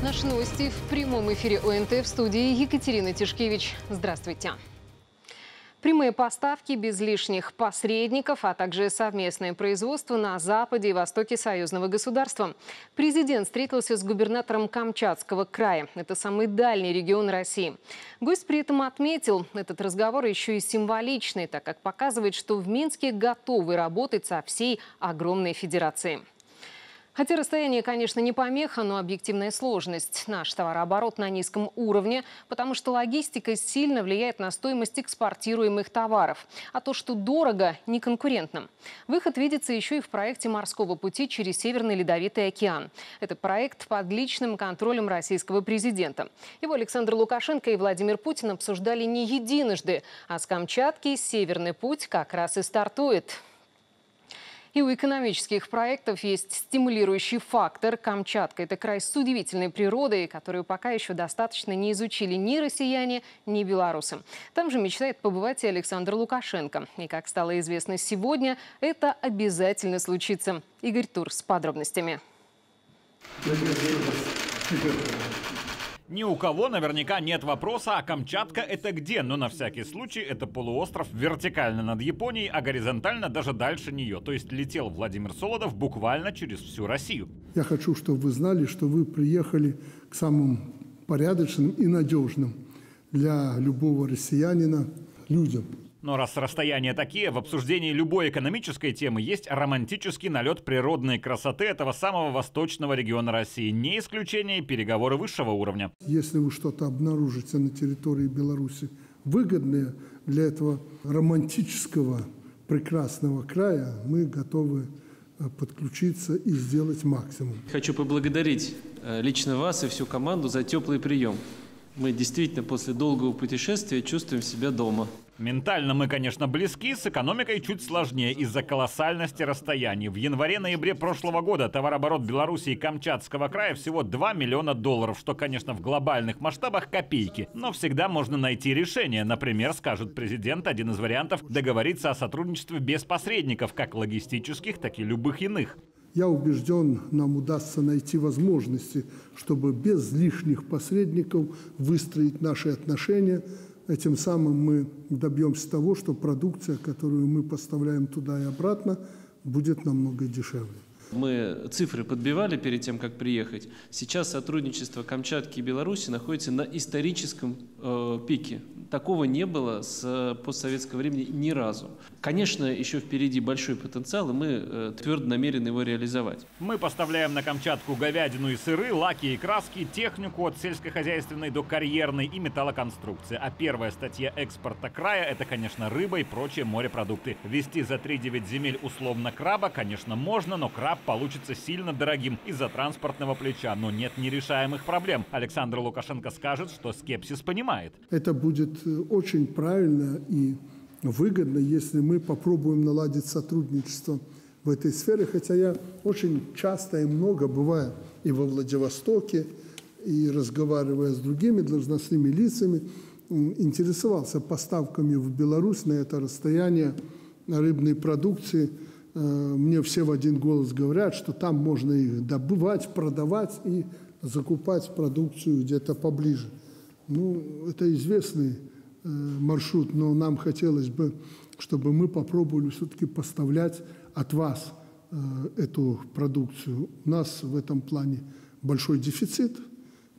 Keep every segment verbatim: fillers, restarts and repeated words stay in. Наши новости в прямом эфире ОНТ, в студии Екатерина Тишкевич. Здравствуйте. Прямые поставки без лишних посредников, а также совместное производство на западе и востоке союзного государства. Президент встретился с губернатором Камчатского края. Это самый дальний регион России. Гость при этом отметил, этот разговор еще и символичный, так как показывает, что в Минске готовы работать со всей огромной федерацией. Хотя расстояние, конечно, не помеха, но объективная сложность. Наш товарооборот на низком уровне, потому что логистика сильно влияет на стоимость экспортируемых товаров. А то, что дорого, неконкурентно. Выход видится еще и в проекте морского пути через Северный Ледовитый океан. Это проект под личным контролем российского президента. Его Александр Лукашенко и Владимир Путин обсуждали не единожды. А с Камчатки Северный путь как раз и стартует. И у экономических проектов есть стимулирующий фактор. Камчатка – это край с удивительной природой, которую пока еще достаточно не изучили ни россияне, ни белорусы. Там же мечтает побывать и Александр Лукашенко. И, как стало известно сегодня, это обязательно случится. Игорь Тур с подробностями. Ни у кого наверняка нет вопроса, а Камчатка это где, но на всякий случай это полуостров вертикально над Японией, а горизонтально даже дальше нее. То есть летел Владимир Солодов буквально через всю Россию. Я хочу, чтобы вы знали, что вы приехали к самым порядочным и надежным для любого россиянина людям. Но раз расстояния такие, в обсуждении любой экономической темы есть романтический налет природной красоты этого самого восточного региона России. Не исключение переговоры высшего уровня. Если вы что-то обнаружите на территории Беларуси выгодное для этого романтического прекрасного края, мы готовы подключиться и сделать максимум. Хочу поблагодарить лично вас и всю команду за теплый прием. Мы действительно после долгого путешествия чувствуем себя дома. Ментально мы, конечно, близки, с экономикой чуть сложнее из-за колоссальности расстояний. В январе-ноябре прошлого года товарооборот Беларуси и Камчатского края всего два миллиона долларов, что, конечно, в глобальных масштабах копейки. Но всегда можно найти решение. Например, скажет президент, один из вариантов договориться о сотрудничестве без посредников, как логистических, так и любых иных. Я убежден, нам удастся найти возможности, чтобы без лишних посредников выстроить наши отношения. Этим самым мы добьемся того, что продукция, которую мы поставляем туда и обратно, будет намного дешевле. Мы цифры подбивали перед тем, как приехать. Сейчас сотрудничество Камчатки и Беларуси находится на историческом э, пике. Такого не было с постсоветского времени ни разу. Конечно, еще впереди большой потенциал, и мы твердо намерены его реализовать. Мы поставляем на Камчатку говядину и сыры, лаки и краски, технику от сельскохозяйственной до карьерной и металлоконструкции. А первая статья экспорта края – это, конечно, рыба и прочие морепродукты. Везти за три-девять земель условно краба, конечно, можно, но краб получится сильно дорогим из-за транспортного плеча. Но нет нерешаемых проблем. Александр Лукашенко скажет, что скепсис понимает. Это будет очень правильно и выгодно, если мы попробуем наладить сотрудничество в этой сфере, хотя я очень часто и много бываю и во Владивостоке, и разговаривая с другими должностными лицами, интересовался поставками в Беларусь на это расстояние рыбной продукции. Мне все в один голос говорят, что там можно их добывать, продавать и закупать продукцию где-то поближе. Ну, это известный э, маршрут, но нам хотелось бы, чтобы мы попробовали все-таки поставлять от вас э, эту продукцию. У нас в этом плане большой дефицит,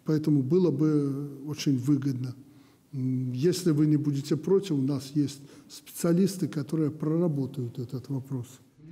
поэтому было бы очень выгодно. Если вы не будете против, у нас есть специалисты, которые проработают этот вопрос.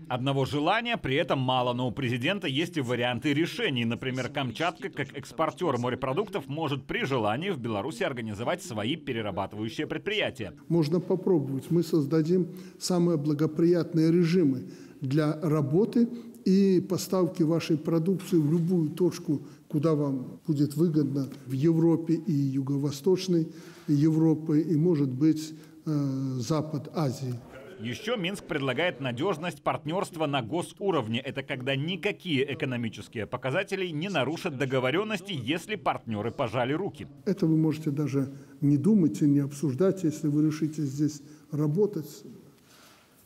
Одного желания при этом мало, но у президента есть и варианты решений. Например, Камчатка, как экспортер морепродуктов, может при желании в Беларуси организовать свои перерабатывающие предприятия. Можно попробовать. Мы создадим самые благоприятные режимы для работы и поставки вашей продукции в любую точку, куда вам будет выгодно, в Европе и Юго-Восточной Европы, и, может быть, Запад Азии. Еще Минск предлагает надежность партнерства на госуровне. Это когда никакие экономические показатели не нарушат договоренности, если партнеры пожали руки. Это вы можете даже не думать и не обсуждать, если вы решите здесь работать.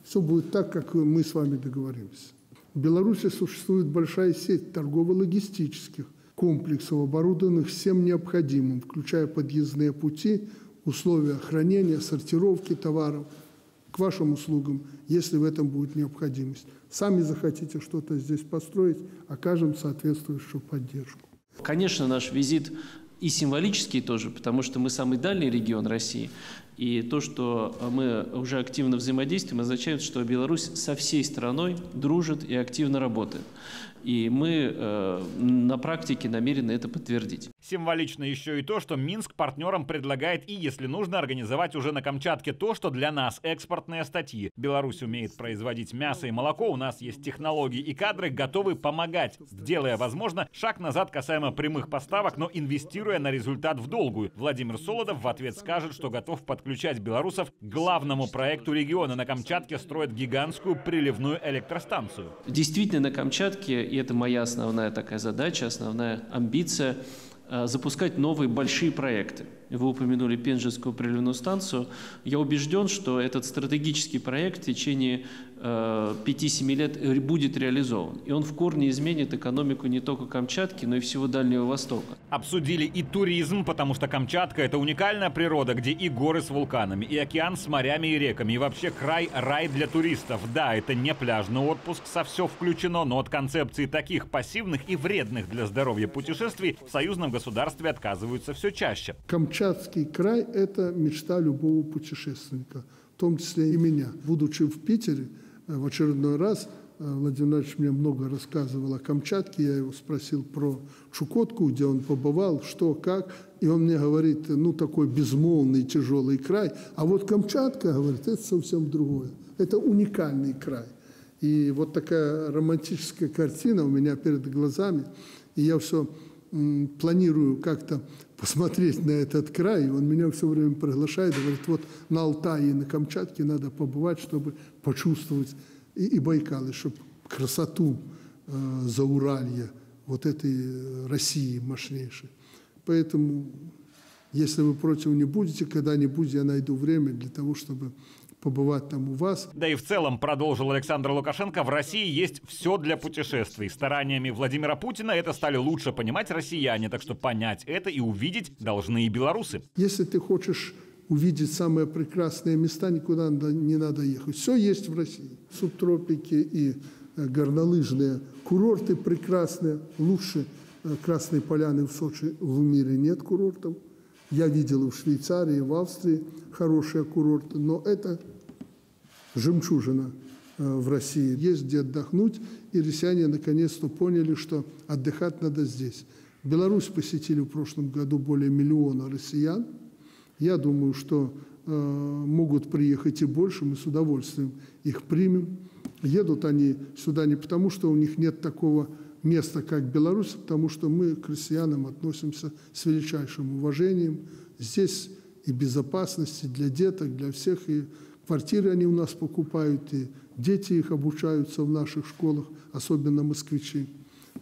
Все будет так, как мы с вами договоримся. В Беларуси существует большая сеть торгово-логистических комплексов, оборудованных всем необходимым, включая подъездные пути, условия хранения, сортировки товаров, к вашим услугам, если в этом будет необходимость. Сами захотите что-то здесь построить, окажем соответствующую поддержку. Конечно, наш визит и символический тоже, потому что мы самый дальний регион России. И то, что мы уже активно взаимодействуем, означает, что Беларусь со всей страной дружит и активно работает. И мы э, на практике намерены это подтвердить. Символично еще и то, что Минск партнерам предлагает и, если нужно, организовать уже на Камчатке то, что для нас экспортные статьи. Беларусь умеет производить мясо и молоко, у нас есть технологии и кадры, готовы помогать, делая, возможно, шаг назад касаемо прямых поставок, но инвестируя на результат в долгую. Владимир Солодов в ответ скажет, что готов подключать белорусов к главному проекту региона. На Камчатке строят гигантскую приливную электростанцию. Действительно, на Камчатке... И это моя основная такая задача, основная амбиция – запускать новые большие проекты. Вы упомянули Пензенскую приливную станцию. Я убежден, что этот стратегический проект в течение пяти-семи лет будет реализован. И он в корне изменит экономику не только Камчатки, но и всего Дальнего Востока. Обсудили и туризм, потому что Камчатка – это уникальная природа, где и горы с вулканами, и океан с морями и реками, и вообще край – рай для туристов. Да, это не пляжный отпуск, со все включено, но от концепции таких пассивных и вредных для здоровья путешествий в союзном государстве отказываются все чаще. Камчатский край – это мечта любого путешественника, в том числе и меня. Будучи в Питере, в очередной раз Владимир Владимирович мне много рассказывал о Камчатке, я его спросил про Чукотку, где он побывал, что, как, и он мне говорит, ну такой безмолвный, тяжелый край, а вот Камчатка, говорит, это совсем другое, это уникальный край. И вот такая романтическая картина у меня перед глазами, и я все м, планирую как-то посмотреть на этот край, он меня все время приглашает, говорит, вот на Алтае и на Камчатке надо побывать, чтобы почувствовать и, и Байкалы, чтобы красоту э, Зауралья, вот этой России мощнейшей. Поэтому, если вы против не будете, когда-нибудь я найду время для того, чтобы... побывать там у вас. Да и в целом, продолжил Александр Лукашенко, в России есть все для путешествий. Стараниями Владимира Путина это стали лучше понимать россияне, так что понять это и увидеть должны и белорусы. Если ты хочешь увидеть самые прекрасные места, никуда не надо ехать. Все есть в России. Субтропики и горнолыжные курорты прекрасные. Лучше Красной Поляны в Сочи в мире нет курортов. Я видел в Швейцарии, в Австрии хорошие курорты, но это жемчужина в России. Есть где отдохнуть, и россияне наконец-то поняли, что отдыхать надо здесь. Беларусь посетили в прошлом году более миллиона россиян. Я думаю, что э, могут приехать и больше, мы с удовольствием их примем. Едут они сюда не потому, что у них нет такого место, как Беларусь, потому что мы к россиянам относимся с величайшим уважением. Здесь и безопасность для деток, для всех. И квартиры они у нас покупают, и дети их обучаются в наших школах, особенно москвичи.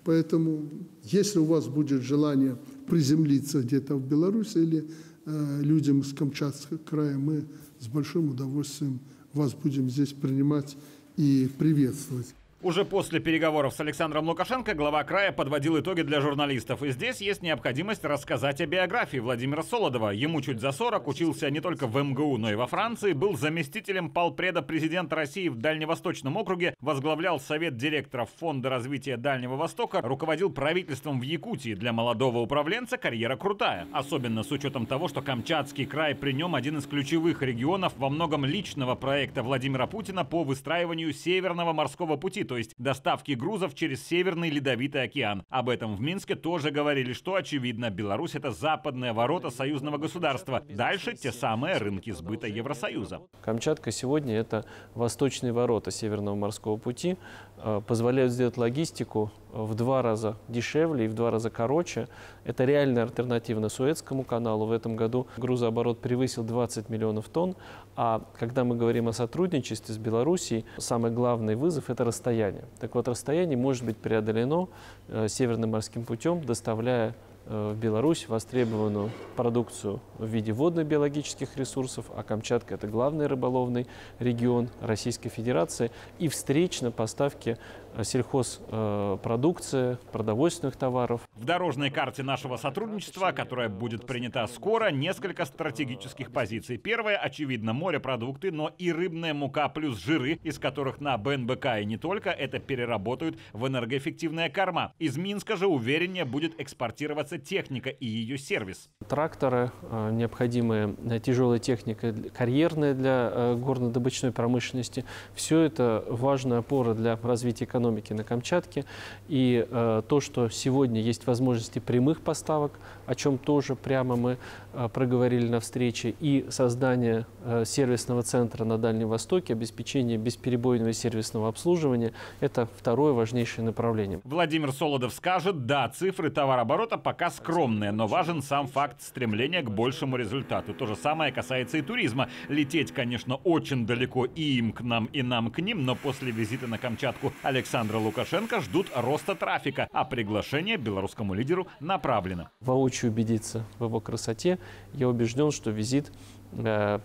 Поэтому, если у вас будет желание приземлиться где-то в Беларуси или э, людям из Камчатского края, мы с большим удовольствием вас будем здесь принимать и приветствовать. Уже после переговоров с Александром Лукашенко глава края подводил итоги для журналистов. И здесь есть необходимость рассказать о биографии Владимира Солодова. Ему чуть за сорок, учился не только в МГУ, но и во Франции, был заместителем полпреда президента России в Дальневосточном округе, возглавлял совет директоров Фонда развития Дальнего Востока, руководил правительством в Якутии. Для молодого управленца карьера крутая. Особенно с учетом того, что Камчатский край при нем один из ключевых регионов во многом личного проекта Владимира Путина по выстраиванию Северного морского пути, то есть доставки грузов через Северный Ледовитый океан. Об этом в Минске тоже говорили, что, очевидно, Беларусь – это западные ворота союзного государства. Дальше те самые рынки сбыта Евросоюза. Камчатка сегодня – это восточные ворота Северного морского пути, позволяют сделать логистику в два раза дешевле и в два раза короче. Это реальная альтернатива Суэцкому каналу. В этом году грузооборот превысил двадцать миллионов тонн. А когда мы говорим о сотрудничестве с Белоруссией, самый главный вызов – это расстояние. Так вот, расстояние может быть преодолено Северным морским путем, доставляя в Беларусь востребованную продукцию в виде водно-биологических ресурсов, а Камчатка – это главный рыболовный регион Российской Федерации, и встречно поставки сельхозпродукции, продовольственных товаров. В дорожной карте нашего сотрудничества, которая будет принята скоро, несколько стратегических позиций. Первое, очевидно, морепродукты, но и рыбная мука плюс жиры, из которых на БНБК и не только это переработают в энергоэффективная корма. Из Минска же увереннее будет экспортироваться техника и ее сервис. Тракторы, необходимая тяжелая техника, карьерная для горнодобычной промышленности. Все это важная опора для развития экономики на Камчатке. И то, что сегодня есть возможности прямых поставок, о чем тоже прямо мы проговорили на встрече, и создание сервисного центра на Дальнем Востоке, обеспечение бесперебойного сервисного обслуживания – это второе важнейшее направление. Владимир Солодов скажет, да, цифры товарооборота пока скромные, но важен сам факт стремления к большему результату. То же самое касается и туризма. Лететь, конечно, очень далеко и им к нам, и нам к ним, но после визита на Камчатку Александра Лукашенко ждут роста трафика, а приглашение белорусскому лидеру направлено. Воочию убедиться в его красоте, я убежден, что визит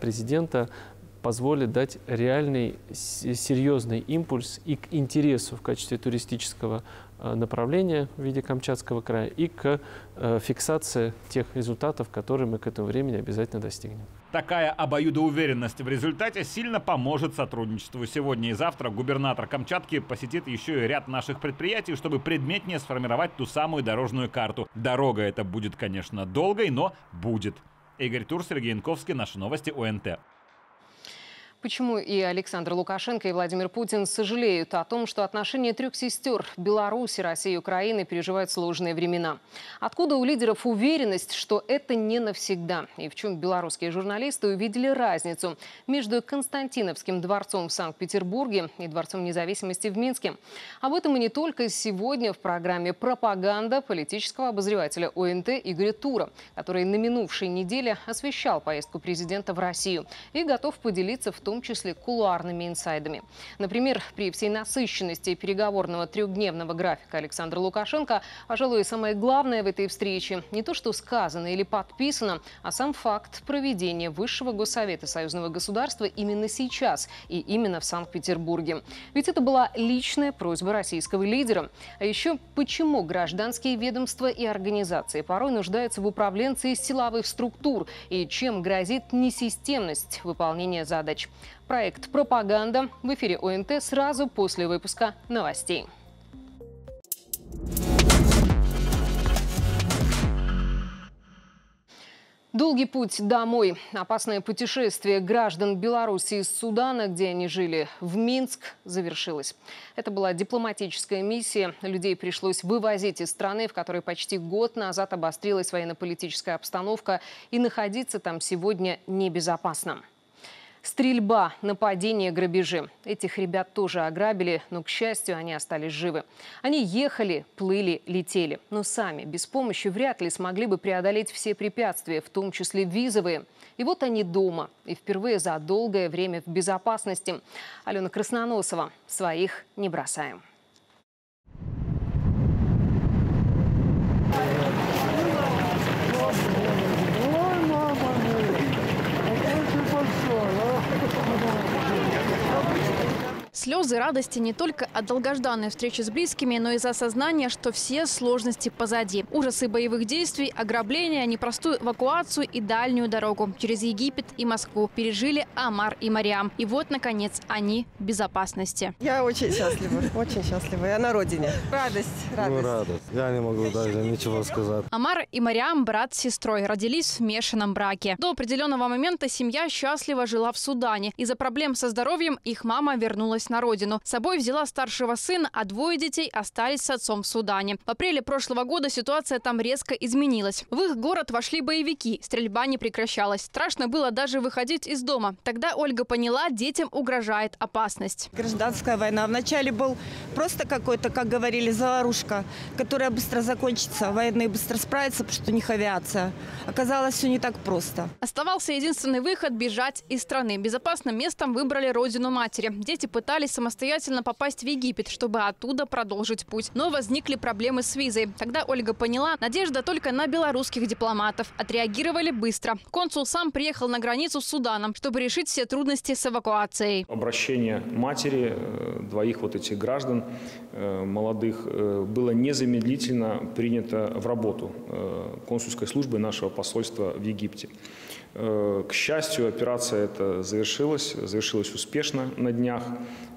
президента позволит дать реальный, серьезный импульс и к интересу в качестве туристического направления в виде Камчатского края, и к фиксации тех результатов, которые мы к этому времени обязательно достигнем. Такая обоюдоуверенность в результате сильно поможет сотрудничеству. Сегодня и завтра губернатор Камчатки посетит еще и ряд наших предприятий, чтобы предметнее сформировать ту самую дорожную карту. Дорога эта будет, конечно, долгой, но будет. Игорь Тур, Сергей Янковский, наши новости ОНТ. Почему и Александр Лукашенко, и Владимир Путин сожалеют о том, что отношения трех сестер – Беларуси, России и Украины – переживают сложные времена? Откуда у лидеров уверенность, что это не навсегда? И в чем белорусские журналисты увидели разницу между Константиновским дворцом в Санкт-Петербурге и Дворцом Независимости в Минске? Об этом и не только сегодня в программе «Пропаганда» политического обозревателя ОНТ Игоря Тура, который на минувшей неделе освещал поездку президента в Россию и готов поделиться в том, в том числе кулуарными инсайдами. Например, при всей насыщенности переговорного трехдневного графика Александра Лукашенко, пожалуй, самое главное в этой встрече не то, что сказано или подписано, а сам факт проведения Высшего Госсовета Союзного государства именно сейчас и именно в Санкт-Петербурге. Ведь это была личная просьба российского лидера. А еще почему гражданские ведомства и организации порой нуждаются в управленце из силовых структур и чем грозит несистемность выполнения задач. Проект «Пропаганда» в эфире ОНТ сразу после выпуска новостей. Долгий путь домой. Опасное путешествие граждан Беларуси из Судана, где они жили, в Минск, завершилось. Это была дипломатическая миссия. Людей пришлось вывозить из страны, в которой почти год назад обострилась военно-политическая обстановка, и находиться там сегодня небезопасно. Стрельба, нападение, грабежи. Этих ребят тоже ограбили, но, к счастью, они остались живы. Они ехали, плыли, летели. Но сами, без помощи, вряд ли смогли бы преодолеть все препятствия, в том числе визовые. И вот они дома. И впервые за долгое время в безопасности. Алена Красноносова. Своих не бросаем. Слезы радости не только от долгожданной встречи с близкими, но и за осознание, что все сложности позади. Ужасы боевых действий, ограбления, непростую эвакуацию и дальнюю дорогу через Египет и Москву пережили Амар и Мариам. И вот, наконец, они в безопасности. Я очень счастлива, очень счастлива. Я на родине. Радость, радость. Ну, радость. Я не могу даже ничего сказать. Амар и Мариам, брат с сестрой, родились в смешанном браке. До определенного момента семья счастливо жила в Судане. Из-за проблем со здоровьем их мама вернулась на родину. С собой взяла старшего сына, а двое детей остались с отцом в Судане. В апреле прошлого года ситуация там резко изменилась. В их город вошли боевики. Стрельба не прекращалась. Страшно было даже выходить из дома. Тогда Ольга поняла, детям угрожает опасность. Гражданская война. Вначале был просто какой-то, как говорили, заварушка, которая быстро закончится. Военные быстро справятся, потому что у них авиация. Оказалось, все не так просто. Оставался единственный выход – бежать из страны. Безопасным местом выбрали родину матери. Дети пытались пытались самостоятельно попасть в Египет, чтобы оттуда продолжить путь. Но возникли проблемы с визой. Тогда Ольга поняла, надежда только на белорусских дипломатов. Отреагировали быстро. Консул сам приехал на границу с Суданом, чтобы решить все трудности с эвакуацией. Обращение матери двоих вот этих граждан молодых было незамедлительно принято в работу консульской службы нашего посольства в Египте. К счастью, операция эта завершилась, завершилась успешно на днях.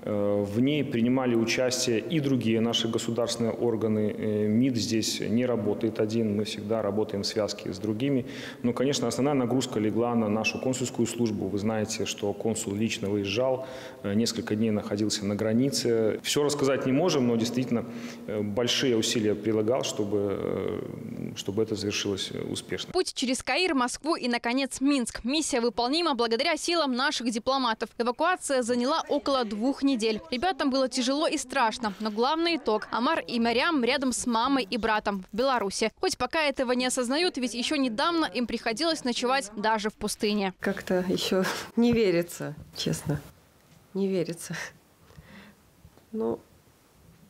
В ней принимали участие и другие наши государственные органы. МИД здесь не работает один, мы всегда работаем в связке с другими. Но, конечно, основная нагрузка легла на нашу консульскую службу. Вы знаете, что консул лично выезжал, несколько дней находился на границе. Все рассказать не можем, но действительно большие усилия прилагал, чтобы, чтобы это завершилось успешно. Путь через Каир, Москву и, наконец, Минск. Миссия выполнима благодаря силам наших дипломатов. Эвакуация заняла около двух недель. Недель. Ребятам было тяжело и страшно, но главный итог – Амар и Мариам рядом с мамой и братом в Беларуси. Хоть пока этого не осознают, ведь еще недавно им приходилось ночевать даже в пустыне. Как-то еще не верится, честно, не верится. Ну,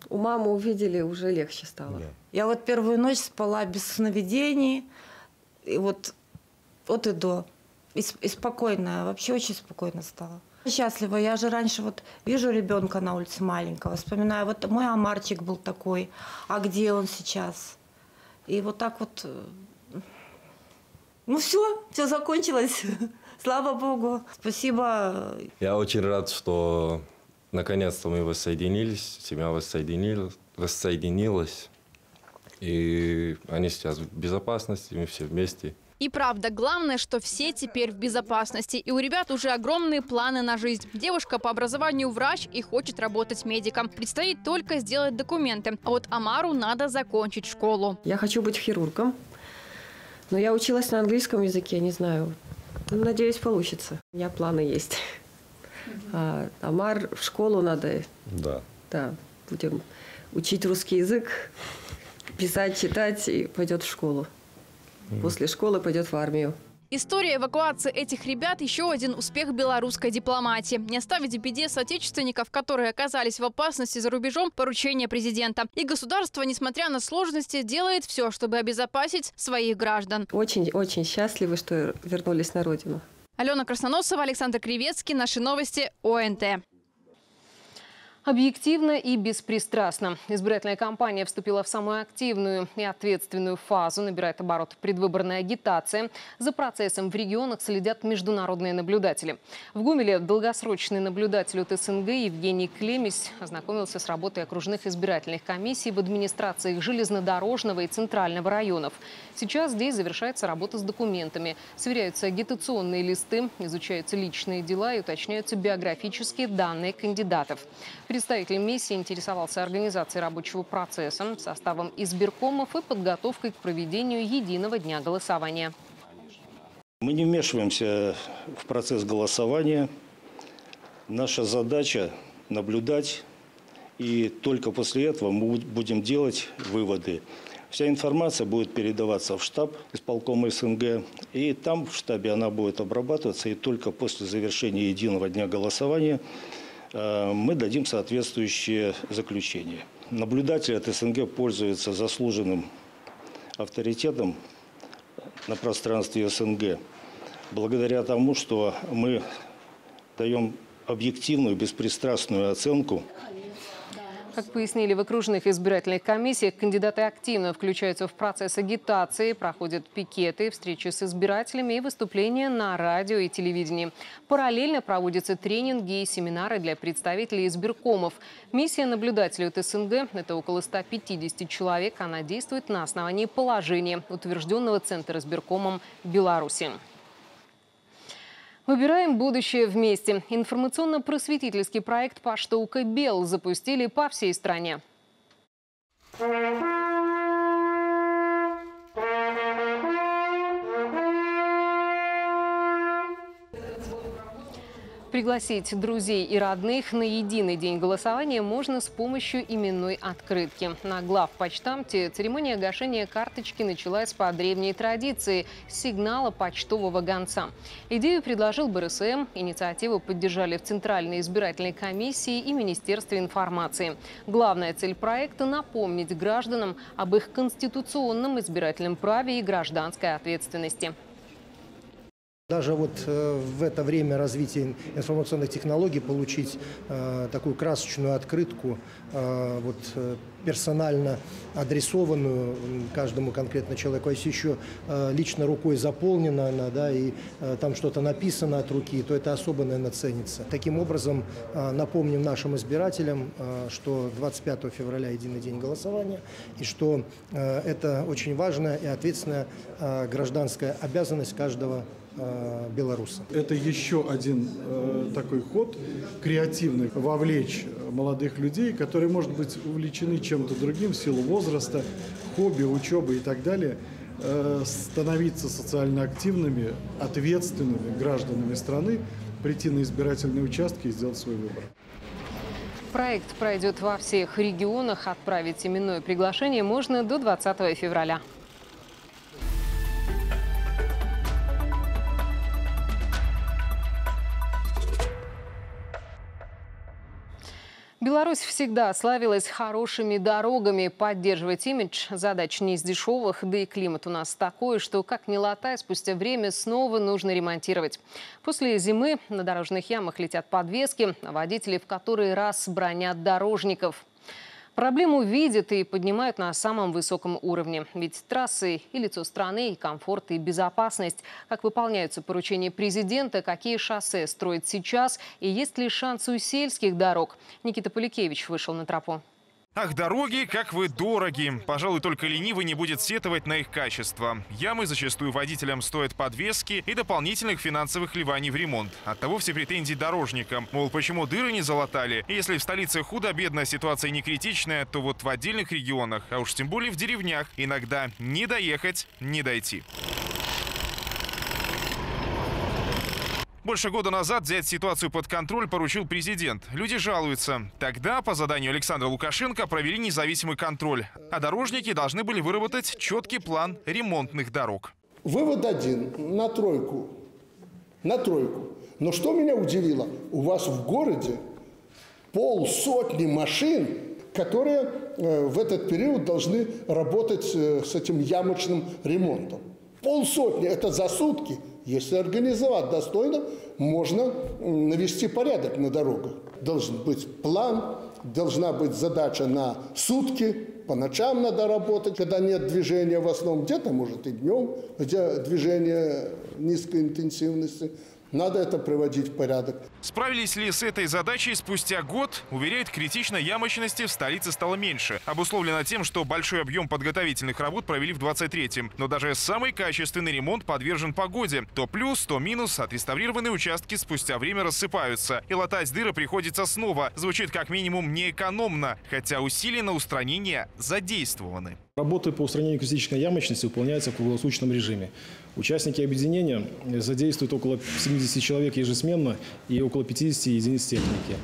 у мамы увидели, уже легче стало. Я вот первую ночь спала без сновидений, и вот от и до. И, и спокойно, вообще очень спокойно стало. Счастлива. Я же раньше вот вижу ребенка на улице маленького, вспоминаю, вот мой Амарчик был такой, а где он сейчас? И вот так вот, ну все, все закончилось, слава Богу. Спасибо. Я очень рад, что наконец-то мы воссоединились, семья воссоединилась, воссоединилась, и они сейчас в безопасности, мы все вместе. И правда, главное, что все теперь в безопасности. И у ребят уже огромные планы на жизнь. Девушка по образованию врач и хочет работать медиком. Предстоит только сделать документы. А вот Амару надо закончить школу. Я хочу быть хирургом, но я училась на английском языке, не знаю. Надеюсь, получится. У меня планы есть. А Амар в школу надо. Да. Да, будем учить русский язык, писать, читать, и пойдет в школу. После школы пойдет в армию. История эвакуации этих ребят – еще один успех белорусской дипломатии. Не оставить в беде соотечественников, которые оказались в опасности за рубежом, поручение президента. И государство, несмотря на сложности, делает все, чтобы обезопасить своих граждан. Очень-очень счастливы, что вернулись на родину. Алена Красноносова, Александр Кривецкий. Наши новости О Н Т. Объективно и беспристрастно. Избирательная кампания вступила в самую активную и ответственную фазу. Набирает оборот предвыборная агитация. За процессом в регионах следят международные наблюдатели. В Гумеле долгосрочный наблюдатель от С Н Г Евгений Клемесь ознакомился с работой окружных избирательных комиссий в администрациях железнодорожного и центрального районов. Сейчас здесь завершается работа с документами. Сверяются агитационные листы, изучаются личные дела и уточняются биографические данные кандидатов. Представитель миссии интересовался организацией рабочего процесса, составом избиркомов и подготовкой к проведению единого дня голосования. Мы не вмешиваемся в процесс голосования. Наша задача – наблюдать, и только после этого мы будем делать выводы. Вся информация будет передаваться в штаб исполкома С Н Г, и там в штабе она будет обрабатываться, и только после завершения единого дня голосования – мы дадим соответствующее заключение. Наблюдатели от С Н Г пользуются заслуженным авторитетом на пространстве С Н Г, благодаря тому, что мы даем объективную, беспристрастную оценку. Как пояснили в окружных избирательных комиссиях, кандидаты активно включаются в процесс агитации, проходят пикеты, встречи с избирателями и выступления на радио и телевидении. Параллельно проводятся тренинги и семинары для представителей избиркомов. Миссия наблюдателей от С Н Г – это около ста пятидесяти человек. Она действует на основании положения, утвержденного Центр избиркомом Беларуси. Выбираем будущее вместе. Информационно-просветительский проект «Поштука Бел» запустили по всей стране. Пригласить друзей и родных на единый день голосования можно с помощью именной открытки. На главпочтамте церемония гашения карточки началась по древней традиции – сигнала почтового гонца. Идею предложил БРСМ, инициативу поддержали в Центральной избирательной комиссии и Министерстве информации. Главная цель проекта – напомнить гражданам об их конституционном избирательном праве и гражданской ответственности. Даже вот в это время развития информационных технологий получить э, такую красочную открытку, э, вот, персонально адресованную каждому конкретно человеку, а если еще э, лично рукой заполнена она, да, и э, там что-то написано от руки, то это особо, наверное, ценится. Таким образом, э, напомним нашим избирателям, э, что двадцать пятого февраля единый день голосования, и что э, это очень важная и ответственная э, гражданская обязанность каждого белоруса. Это еще один э, такой ход креативный, вовлечь молодых людей, которые, может быть, увлечены чем-то другим в силу возраста, хобби, учебы и так далее, э, становиться социально активными, ответственными гражданами страны, прийти на избирательные участки и сделать свой выбор. Проект пройдет во всех регионах. Отправить именное приглашение можно до двадцатого февраля. Беларусь всегда славилась хорошими дорогами. Поддерживать имидж – задача не из дешевых, да и климат у нас такой, что, как ни латай, спустя время снова нужно ремонтировать. После зимы на дорожных ямах летят подвески, а водители в который раз бронят дорожников. Проблему видят и поднимают на самом высоком уровне. Ведь трассы и лицо страны, и комфорт, и безопасность. Как выполняются поручения президента, какие шоссе строят сейчас и есть ли шансы у сельских дорог. Никита Поликевич вышел на тропу. Ах, дороги, как вы дороги. Пожалуй, только ленивый не будет сетовать на их качество. Ямы зачастую водителям стоят подвески и дополнительных финансовых вливаний в ремонт. Оттого все претензии дорожникам. Мол, почему дыры не залатали? И если в столице худо-бедная ситуация не критичная, то вот в отдельных регионах, а уж тем более в деревнях, иногда не доехать, не дойти. Больше года назад взять ситуацию под контроль поручил президент. Люди жалуются. Тогда по заданию Александра Лукашенко провели независимый контроль. А дорожники должны были выработать четкий план ремонтных дорог. Вывод один. На тройку. На тройку. Но что меня удивило? У вас в городе полсотни машин, которые в этот период должны работать с этим ямочным ремонтом. Полсотни. Это за сутки. Если организовать достойно, можно навести порядок на дорогах. Должен быть план, должна быть задача на сутки, по ночам надо работать, когда нет движения в основном, где-то, может, и днем, где движение низкой интенсивности. Надо это приводить в порядок. Справились ли с этой задачей спустя год? Уверяют, критичной ямочности в столице стало меньше. Обусловлено тем, что большой объем подготовительных работ провели в двадцать третьем. Но даже самый качественный ремонт подвержен погоде. То плюс, то минус. Отреставрированные участки спустя время рассыпаются. И латать дыры приходится снова. Звучит как минимум неэкономно. Хотя усилия на устранение задействованы. Работы по устранению критической ямочности выполняются в круглосуточном режиме. Участники объединения задействуют около семидесяти человек ежесменно и около пятидесяти единиц техники.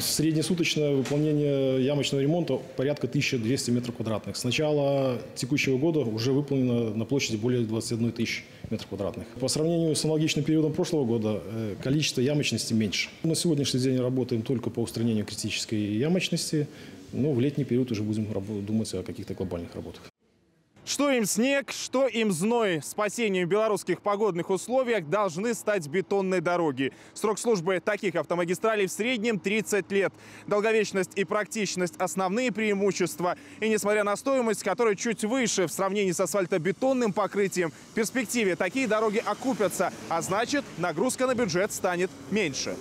Среднесуточное выполнение ямочного ремонта порядка тысячи двухсот метров квадратных. С начала текущего года уже выполнено на площади более двадцати одной тысячи метров квадратных. По сравнению с аналогичным периодом прошлого года количество ямочности меньше. На сегодняшний день работаем только по устранению критической ямочности. Но в летний период уже будем думать о каких-то глобальных работах. Что им снег, что им зной. Спасением белорусских погодных условиях должны стать бетонные дороги. Срок службы таких автомагистралей в среднем тридцать лет. Долговечность и практичность – основные преимущества. И несмотря на стоимость, которая чуть выше в сравнении с асфальтобетонным покрытием, в перспективе такие дороги окупятся, а значит, нагрузка на бюджет станет меньше.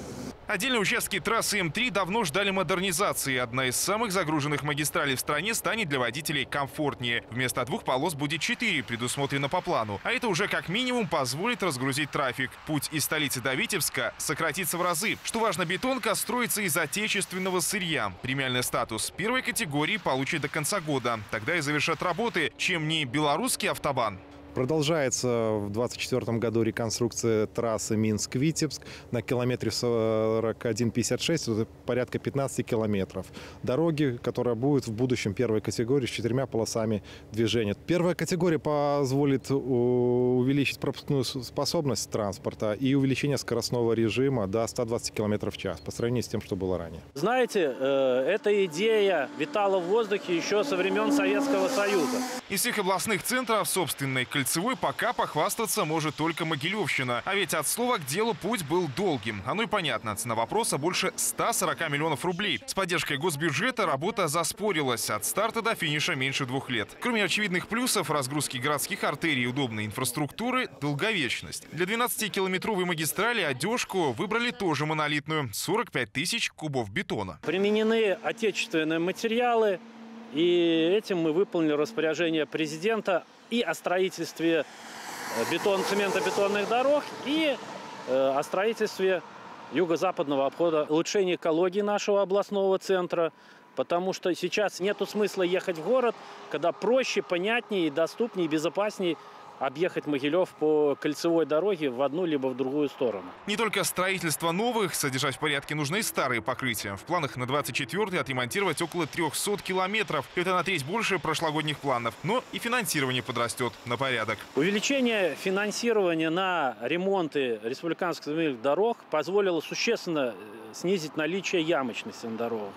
Отдельные участки трассы М три давно ждали модернизации. Одна из самых загруженных магистралей в стране станет для водителей комфортнее. Вместо двух полос будет четыре, предусмотрено по плану. А это уже как минимум позволит разгрузить трафик. Путь из столицы до Витебска сократится в разы. Что важно, бетонка строится из отечественного сырья. Премиальный статус первой категории получит до конца года. Тогда и завершат работы, чем не белорусский автобан, Продолжается в двадцать четвёртом году реконструкция трассы Минск-Витебск на километре сорок один пятьдесят шесть, это порядка пятнадцати километров. Дороги, которая будет в будущем первой категории с четырьмя полосами движения. Первая категория позволит увеличить пропускную способность транспорта и увеличение скоростного режима до ста двадцати километров в час по сравнению с тем, что было ранее. Знаете, эта идея витала в воздухе еще со времен Советского Союза. Из всех областных центров собственной кольцевой пока похвастаться может только Могилёвщина. А ведь от слова к делу путь был долгим. Оно и понятно. Цена вопроса больше ста сорока миллионов рублей. С поддержкой госбюджета работа заспорилась. От старта до финиша меньше двух лет. Кроме очевидных плюсов разгрузки городских артерий и удобной инфраструктуры – долговечность. Для двенадцатикилометровой магистрали одежку выбрали тоже монолитную – сорок пять тысяч кубов бетона. Применены отечественные материалы. И этим мы выполнили распоряжение президента и о строительстве бетон, цементобетонных дорог, и о строительстве юго-западного обхода, улучшение экологии нашего областного центра. Потому что сейчас нет смысла ехать в город, когда проще, понятнее, доступнее, безопаснее объехать Могилёв по кольцевой дороге в одну либо в другую сторону. Не только строительство новых, содержать в порядке нужны старые покрытия. В планах на двадцать четвёртый отремонтировать около трёхсот километров. Это на треть больше прошлогодних планов. Но и финансирование подрастет на порядок. Увеличение финансирования на ремонты республиканских дорог позволило существенно снизить наличие ямочности на дорогах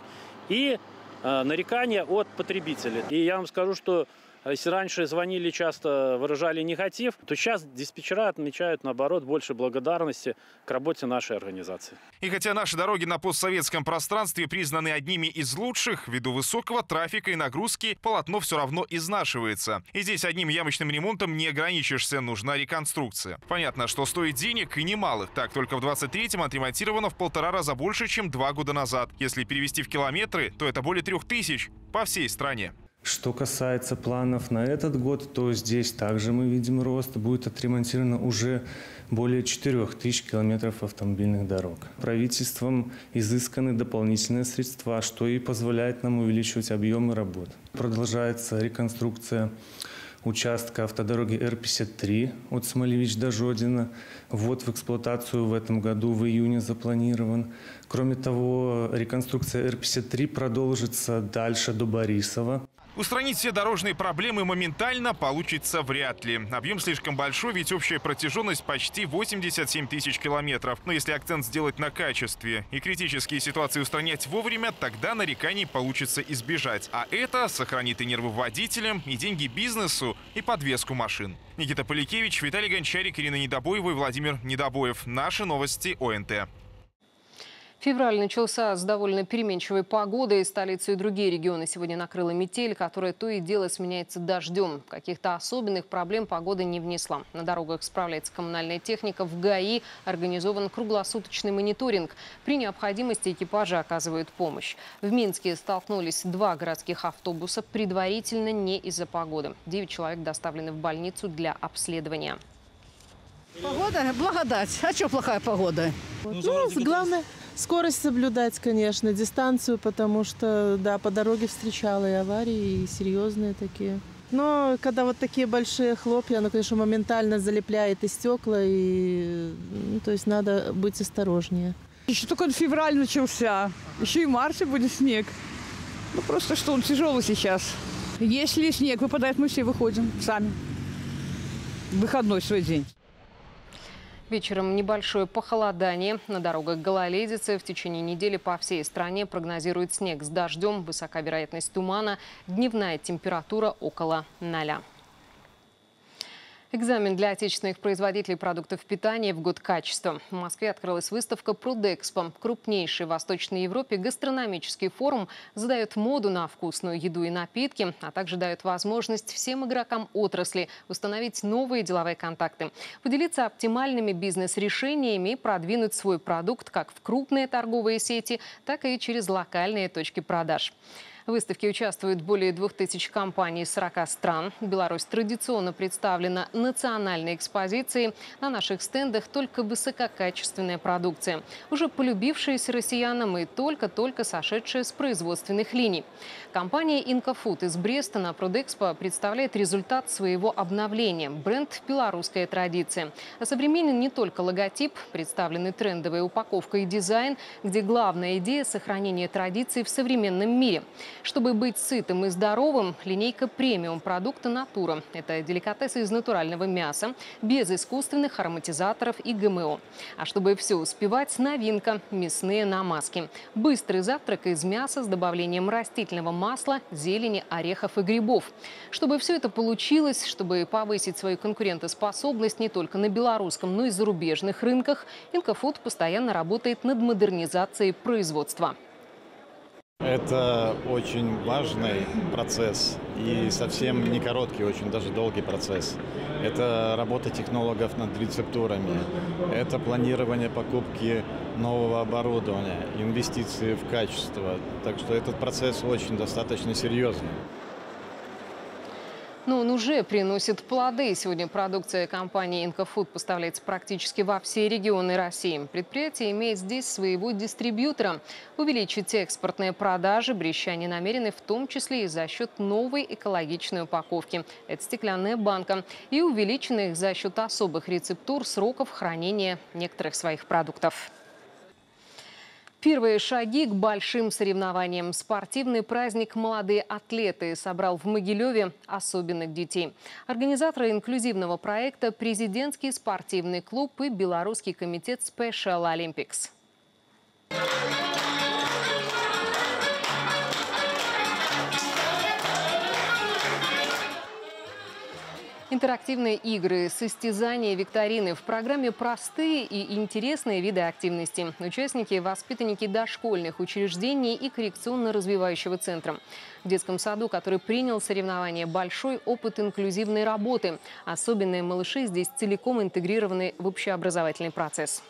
и нарекания от потребителей. И я вам скажу, что если раньше звонили, часто выражали негатив, то сейчас диспетчера отмечают, наоборот, больше благодарности к работе нашей организации. И хотя наши дороги на постсоветском пространстве признаны одними из лучших, ввиду высокого трафика и нагрузки полотно все равно изнашивается. И здесь одним ямочным ремонтом не ограничишься, нужна реконструкция. Понятно, что стоит денег и немалых. Так, только в двадцать третьем отремонтировано в полтора раза больше, чем два года назад. Если перевести в километры, то это более трех тысяч по всей стране. Что касается планов на этот год, то здесь также мы видим рост. Будет отремонтировано уже более четырёх тысяч километров автомобильных дорог. Правительством изысканы дополнительные средства, что и позволяет нам увеличивать объемы работ. Продолжается реконструкция участка автодороги Р пятьдесят три от Смолевич до Жодина. Ввод в эксплуатацию в этом году в июне запланирован. Кроме того, реконструкция Р пятьдесят три продолжится дальше до Борисова. Устранить все дорожные проблемы моментально получится вряд ли. Объем слишком большой, ведь общая протяженность почти восемьдесят семь тысяч километров. Но если акцент сделать на качестве и критические ситуации устранять вовремя, тогда нареканий получится избежать. А это сохранит и нервы водителям, и деньги бизнесу, и подвеску машин. Никита Поликевич, Виталий Гончарик, Ирина Недобоева и Владимир Недобоев. Наши новости ОНТ. Февраль начался с довольно переменчивой погодой. Столицу и другие регионы сегодня накрыла метель, которая то и дело сменяется дождем. Каких-то особенных проблем погода не внесла. На дорогах справляется коммунальная техника. В ГАИ организован круглосуточный мониторинг. При необходимости экипажи оказывают помощь. В Минске столкнулись два городских автобуса, предварительно не из-за погоды. Девять человек доставлены в больницу для обследования. Погода – благодать. А что плохая погода? Ну, главное – скорость соблюдать, конечно, дистанцию, потому что, да, по дороге встречала и аварии, и серьезные такие. Но когда вот такие большие хлопья, оно, конечно, моментально залепляет и стекла, и, ну, то есть надо быть осторожнее. Еще только февраль начался, еще и в марте будет снег. Ну, просто что он тяжелый сейчас. Если снег выпадает, мы все выходим сами. Выходной свой день. Вечером небольшое похолодание. На дорогах гололедицы. В течение недели по всей стране прогнозируют снег с дождем. Высока вероятность тумана. Дневная температура около ноля. Экзамен для отечественных производителей продуктов питания в год качества. В Москве открылась выставка «Продэкспо». Крупнейший в Восточной Европе гастрономический форум задает моду на вкусную еду и напитки, а также дает возможность всем игрокам отрасли установить новые деловые контакты, поделиться оптимальными бизнес-решениями и продвинуть свой продукт как в крупные торговые сети, так и через локальные точки продаж. В выставке участвуют более двух тысяч компаний из сорока стран. Беларусь традиционно представлена национальной экспозицией. На наших стендах только высококачественная продукция, уже полюбившаяся россиянам и только-только сошедшая с производственных линий. Компания «Инкофуд» из Бреста на Продэкспо представляет результат своего обновления. Бренд «Белорусская традиция». Осовременен не только логотип, представлены трендовая упаковка и дизайн, где главная идея – сохранение традиций в современном мире. Чтобы быть сытым и здоровым, линейка премиум продукта «Натура». Это деликатесы из натурального мяса, без искусственных ароматизаторов и ГМО. А чтобы все успевать, новинка – мясные намазки. Быстрый завтрак из мяса с добавлением растительного масла, зелени, орехов и грибов. Чтобы все это получилось, чтобы повысить свою конкурентоспособность не только на белорусском, но и зарубежных рынках, «Инкофуд» постоянно работает над модернизацией производства. Это очень важный процесс и совсем не короткий, очень даже долгий процесс. Это работа технологов над рецептурами, это планирование покупки нового оборудования, инвестиции в качество. Так что этот процесс очень достаточно серьезный. Но он уже приносит плоды. Сегодня продукция компании «Инкофуд» поставляется практически во все регионы России. Предприятие имеет здесь своего дистрибьютора. Увеличить экспортные продажи брестчане намерены в том числе и за счет новой экологичной упаковки. Это стеклянная банка. И увеличены их за счет особых рецептур, сроков хранения некоторых своих продуктов. Первые шаги к большим соревнованиям. Спортивный праздник «Молодые атлеты» собрал в Могилеве особенных детей. Организаторы инклюзивного проекта – президентский спортивный клуб и белорусский комитет Special Olympics. Интерактивные игры, состязания, викторины. В программе простые и интересные виды активности. Участники – воспитанники дошкольных учреждений и коррекционно-развивающего центра. В детском саду, который принял соревнования, большой опыт инклюзивной работы. Особенные малыши здесь целиком интегрированы в общеобразовательный процесс.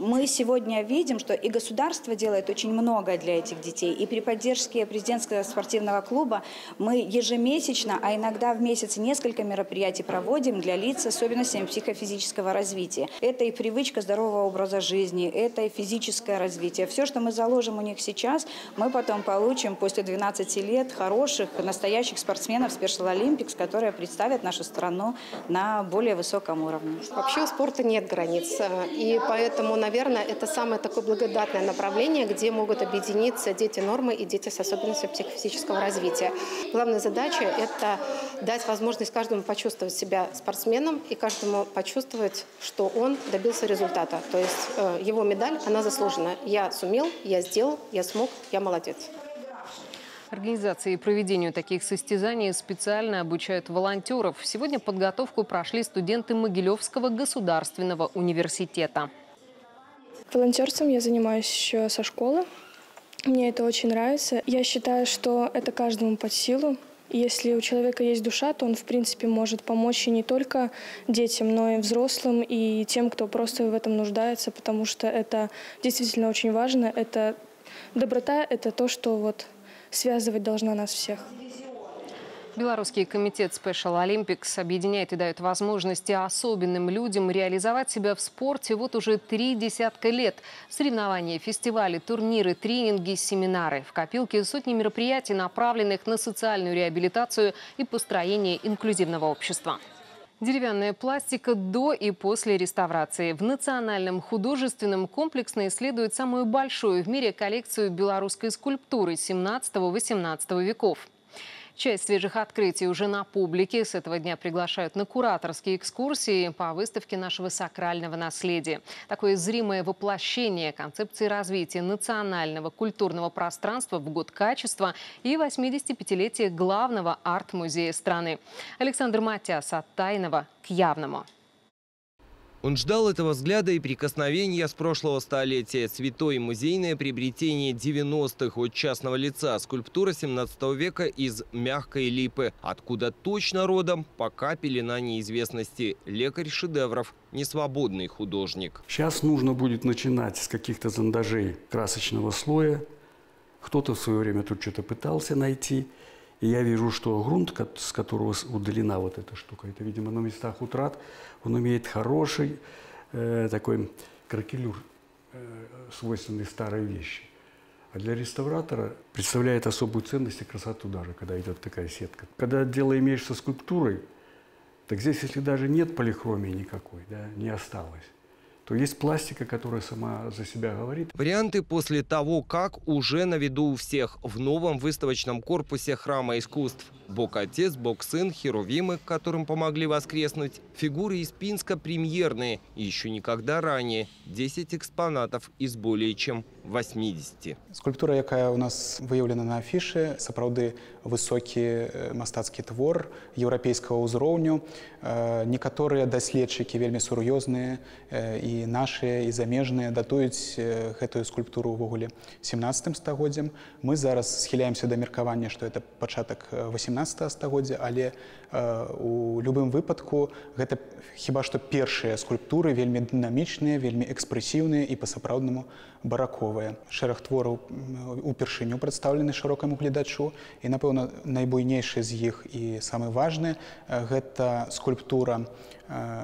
Мы сегодня видим, что и государство делает очень много для этих детей. И при поддержке президентского спортивного клуба мы ежемесячно, а иногда в месяц несколько мероприятий проводим для лиц с особенностями психофизического развития. Это и привычка здорового образа жизни, это и физическое развитие. Все, что мы заложим у них сейчас, мы потом получим после двенадцати лет хороших, настоящих спортсменов Special Olympics, которые представят нашу страну на более высоком уровне. Вообще у спорта нет границ, и поэтому на Наверное, это самое такое благодатное направление, где могут объединиться дети нормы и дети с особенностями психофизического развития. Главная задача – это дать возможность каждому почувствовать себя спортсменом и каждому почувствовать, что он добился результата. То есть его медаль, она заслужена. Я сумел, я сделал, я смог, я молодец. Организации и проведению таких состязаний специально обучают волонтеров. Сегодня подготовку прошли студенты Могилевского государственного университета. Волонтерством я занимаюсь еще со школы. Мне это очень нравится. Я считаю, что это каждому под силу. Если у человека есть душа, то он, в принципе, может помочь и не только детям, но и взрослым, и тем, кто просто в этом нуждается, потому что это действительно очень важно. Это доброта, это то, что вот связывать должна нас всех. Белорусский комитет Special Olympics объединяет и дает возможности особенным людям реализовать себя в спорте вот уже три десятка лет. Соревнования, фестивали, турниры, тренинги, семинары. В копилке сотни мероприятий, направленных на социальную реабилитацию и построение инклюзивного общества. Деревянная пластика до и после реставрации. В Национальном художественном комплексно исследуют самую большую в мире коллекцию белорусской скульптуры семнадцатого-восемнадцатого веков. Часть свежих открытий уже на публике. С этого дня приглашают на кураторские экскурсии по выставке нашего сакрального наследия. Такое зримое воплощение концепции развития национального культурного пространства в год качества и восьмидесятипятилетия главного арт-музея страны. Александр Матяс от тайного к явному. Он ждал этого взгляда и прикосновения с прошлого столетия. Святое музейное приобретение девяностых от частного лица. Скульптура семнадцатого века из мягкой липы. Откуда точно родом, пока пелена неизвестности. Лекарь шедевров, несвободный художник. Сейчас нужно будет начинать с каких-то зондажей красочного слоя, Кто-то в свое время тут что-то пытался найти. И я вижу, что грунт, с которого удалена вот эта штука, это, видимо, на местах утрат, он имеет хороший э, такой кракелюр, э, свойственный старой вещи. А для реставратора представляет особую ценность и красоту даже, когда идет такая сетка. Когда дело имеешь со скульптурой, так здесь, если даже нет полихромии никакой, да, не осталось, то есть пластика, которая сама за себя говорит. Варианты после того, как уже на виду у всех в новом выставочном корпусе храма искусств. Бог-отец, бог-сын, херувимы, которым помогли воскреснуть. Фигуры из Пинска премьерные, еще никогда ранее. десять экспонатов из более чем восьмидесяти. Скульптура, якая у нас выявлена на афише, сапраўды высокий мастацкий твор европейского узроўню. Некоторые доследчики вельми сур'ёзныя и И наши, и замежные датуют эту скульптуру в уголе семнадцатым стагоддзям. Мы зараз схиляемся до меркования, что это початок восемнадцатага стагоддзя, але э, у любым выпадку это хиба что первые скульптуры вельми динамичные, вельми экспрессивные и по-сапраўдному бараковые. Шэраг творов упершыню представлены широкому глядачу, и, напэўна, наибуйнейшие из них и самый важный это скульптура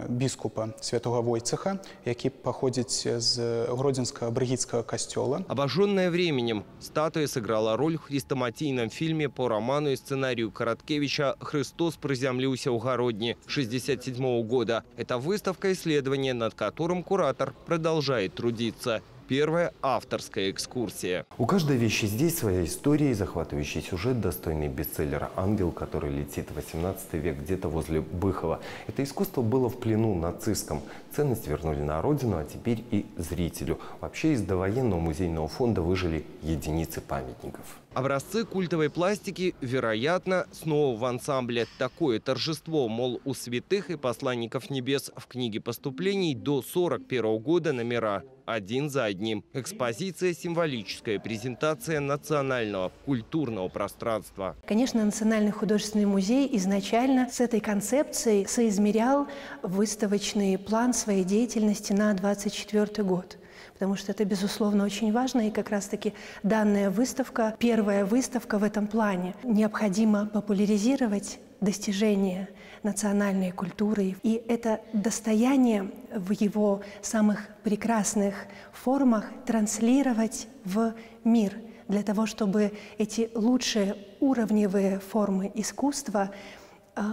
бискупа святого Войцеха, які походить из Гродинского Брыгицкого костела. Обожженная временем, статуя сыграла роль в хрестоматийном фильме по роману и сценарию Короткевича «Христос приземлился у городни» шэсцьдзесят седьмого года. Это выставка исследования, над которым куратор продолжает трудиться. Первая авторская экскурсия. У каждой вещи здесь своя история и захватывающий сюжет, достойный бестселлера «Ангел, который летит», восемнадцатый век, где-то возле Быхова. Это искусство было в плену нацистском. Ценность вернули на родину, а теперь и зрителю. Вообще из довоенного музейного фонда выжили единицы памятников. Образцы культовой пластики, вероятно, снова в ансамбле. Такое торжество, мол, у святых и посланников небес в книге поступлений до сорок первого года номера один за одним. Экспозиция – символическая презентация национального культурного пространства. Конечно, Национальный художественный музей изначально с этой концепцией соизмерял выставочный план своей деятельности на двадцать четвёртый год. Потому что это, безусловно, очень важно. И как раз-таки данная выставка, первая выставка в этом плане. Необходимо популяризировать достижения национальной культуры. И это достояние в его самых прекрасных формах транслировать в мир. Для того, чтобы эти лучшие уровневые формы искусства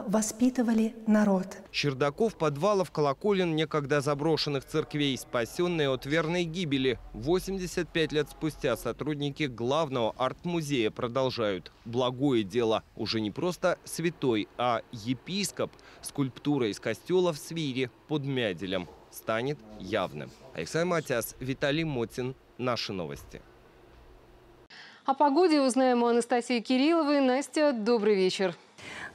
воспитывали народ. Чердаков, подвалов, колоколен некогда заброшенных церквей, спасенные от верной гибели. восемьдесят пять лет спустя сотрудники главного арт-музея продолжают благое дело. Уже не просто святой, а епископ. Скульптура из костела в Свире под Мяделем станет явным. Александр Матяс, Виталий Мотин. Наши новости. О погоде узнаем у Анастасии Кирилловой. Настя, добрый вечер.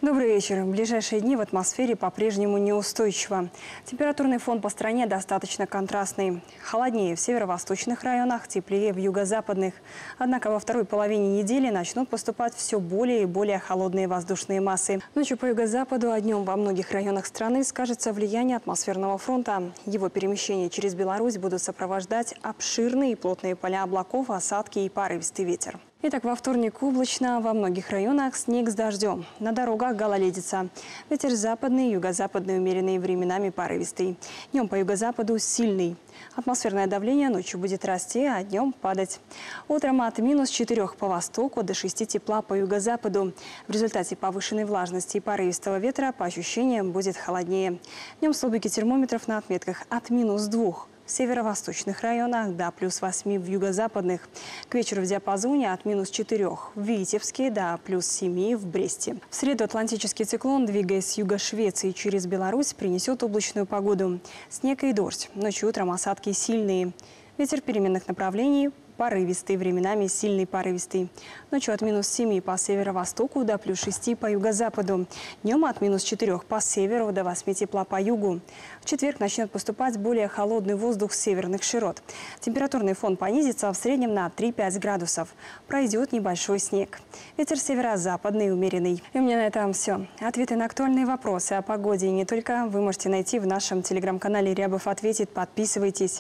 Добрый вечер. В ближайшие дни в атмосфере по-прежнему неустойчиво. Температурный фон по стране достаточно контрастный. Холоднее в северо-восточных районах, теплее в юго-западных. Однако во второй половине недели начнут поступать все более и более холодные воздушные массы. Ночью по юго-западу, а днем во многих районах страны скажется влияние атмосферного фронта. Его перемещение через Беларусь будут сопровождать обширные и плотные поля облаков, осадки и порывистый ветер. Итак, во вторник облачно, во многих районах снег с дождем. На дорогах гололедица. Ветер западный, юго-западный, умеренный, временами порывистый. Днем по юго-западу сильный. Атмосферное давление ночью будет расти, а днем падать. Утром от минус четырёх по востоку до шести тепла по юго-западу. В результате повышенной влажности и порывистого ветра по ощущениям будет холоднее. Днем столбики термометров на отметках от минус двух. В северо-восточных районах до плюс восьми в юго-западных. К вечеру в диапазоне от минус четырёх в Витебске до плюс семи в Бресте. В среду атлантический циклон, двигаясь с юга Швеции через Беларусь, принесет облачную погоду. Снег и дождь. Ночью и утром осадки сильные. Ветер переменных направлений порывистый, временами сильный порывистый. Ночью от минус семи по северо-востоку до плюс шести по юго-западу. Днем от минус четырёх по северу до восьми тепла по югу. В четверг начнет поступать более холодный воздух с северных широт. Температурный фон понизится в среднем на три-пять градусов. Пройдет небольшой снег. Ветер северо-западный, умеренный. И у меня на этом все. Ответы на актуальные вопросы о погоде и не только вы можете найти в нашем телеграм-канале «Рябов ответит». Подписывайтесь.